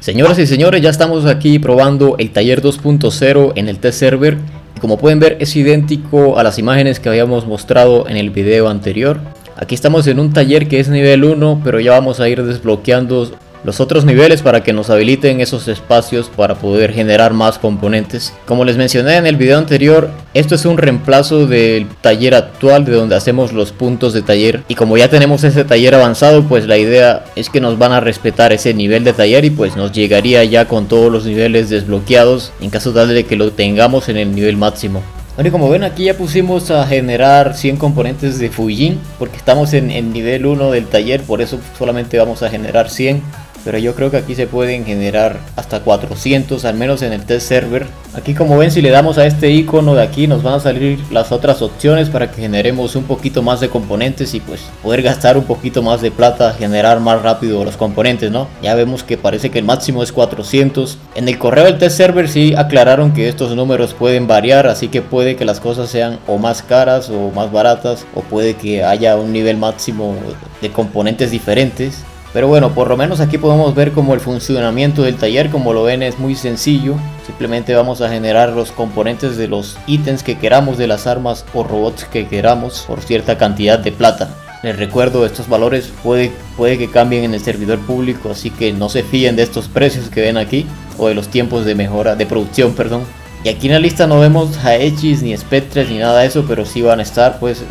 Señoras y señores, ya estamos aquí probando el taller 2.0 en el test server. Como pueden ver, es idéntico a las imágenes que habíamos mostrado en el video anterior. Aquí estamos en un taller que es nivel 1, pero ya vamos a ir desbloqueando los otros niveles para que nos habiliten esos espacios para poder generar más componentes. Como les mencioné en el video anterior, esto es un reemplazo del taller actual, de donde hacemos los puntos de taller. Y como ya tenemos ese taller avanzado, pues la idea es que nos van a respetar ese nivel de taller y pues nos llegaría ya con todos los niveles desbloqueados en caso tal de que lo tengamos en el nivel máximo. Bueno, y como ven, aquí ya pusimos a generar 100 componentes de Fujin, porque estamos en el nivel 1 del taller, por eso solamente vamos a generar 100. Pero yo creo que aquí se pueden generar hasta 400, al menos en el test server. Aquí, como ven, si le damos a este icono de aquí, nos van a salir las otras opciones para que generemos un poquito más de componentes y pues poder gastar un poquito más de plata, generar más rápido los componentes, ¿no? Ya vemos que parece que el máximo es 400. En el correo del test server sí aclararon que estos números pueden variar, así que puede que las cosas sean o más caras o más baratas, o puede que haya un nivel máximo de componentes diferentes. Pero bueno, por lo menos aquí podemos ver como el funcionamiento del taller. Como lo ven, es muy sencillo. Simplemente vamos a generar los componentes de los ítems que queramos, de las armas o robots que queramos, por cierta cantidad de plata. Les recuerdo, estos valores puede que cambien en el servidor público, así que no se fíen de estos precios que ven aquí, o de los tiempos de mejora, de producción, perdón. Y aquí en la lista no vemos Haechis ni Espectres ni nada de eso, pero sí van a estar, pues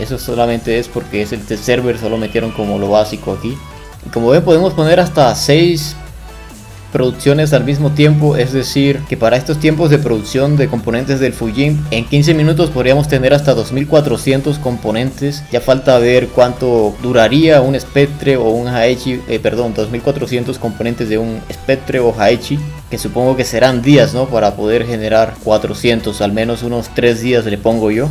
eso solamente es porque es el test server, solo metieron como lo básico aquí. Como ven, podemos poner hasta 6 producciones al mismo tiempo, es decir, que para estos tiempos de producción de componentes del Fujin, en 15 minutos podríamos tener hasta 2400 componentes. Ya falta ver cuánto duraría un Espectre o un Haechi, 2400 componentes de un Espectre o Haechi, que supongo que serán días, ¿no? Para poder generar 400, al menos unos 3 días le pongo yo.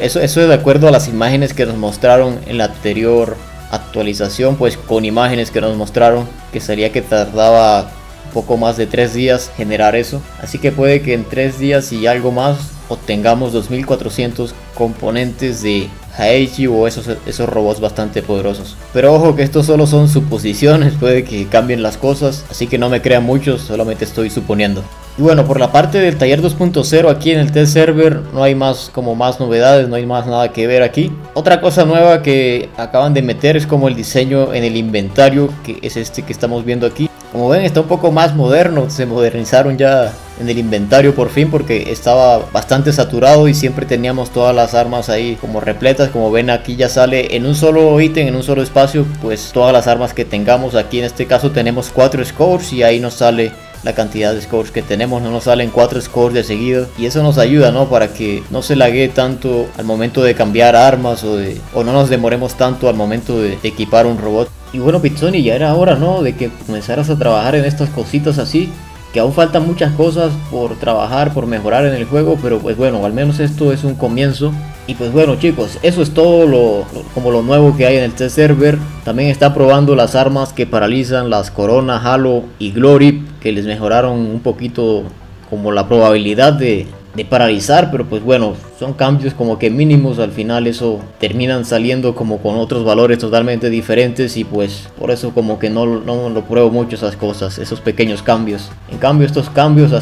Eso es de acuerdo a las imágenes que nos mostraron en la anterior actualización, pues con imágenes que nos mostraron que sería que tardaba un poco más de 3 días generar eso, así que puede que en 3 días y algo más obtengamos 2400 componentes de Haechi o esos robots bastante poderosos. Pero ojo que estos solo son suposiciones, puede que cambien las cosas, así que no me crean mucho, solamente estoy suponiendo. Y bueno, por la parte del taller 2.0, aquí en el test server no hay más novedades, no hay más nada que ver aquí. Otra cosa nueva que acaban de meter es como el diseño en el inventario, que es este que estamos viendo aquí. Como ven, está un poco más moderno, se modernizaron ya en el inventario por fin, porque estaba bastante saturado y siempre teníamos todas las armas ahí como repletas. Como ven, aquí ya sale en un solo ítem, en un solo espacio, pues todas las armas que tengamos. Aquí en este caso tenemos 4 scores y ahí nos sale la cantidad de scores que tenemos, no nos salen 4 scores de seguido, y eso nos ayuda, ¿no? Para que no se laguee tanto al momento de cambiar armas o no nos demoremos tanto al momento de equipar un robot. Y bueno, Pizzoni, ya era hora, ¿no? De que comenzaras a trabajar en estas cositas así, que aún faltan muchas cosas por trabajar, por mejorar en el juego, pero pues bueno, al menos esto es un comienzo. Y pues bueno, chicos, eso es todo lo nuevo que hay en el test server. También está probando las armas que paralizan, las Corona, Halo y Glory, que les mejoraron un poquito como la probabilidad de paralizar, pero pues bueno, son cambios como que mínimos. Al final eso terminan saliendo como con otros valores totalmente diferentes, y pues por eso como que no lo pruebo mucho esas cosas, esos pequeños cambios. En cambio estos cambios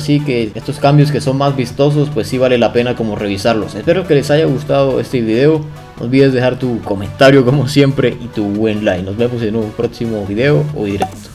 que son más vistosos, pues sí vale la pena como revisarlos. Espero que les haya gustado este video, no olvides dejar tu comentario como siempre y tu buen like. Nos vemos en un próximo video o directo.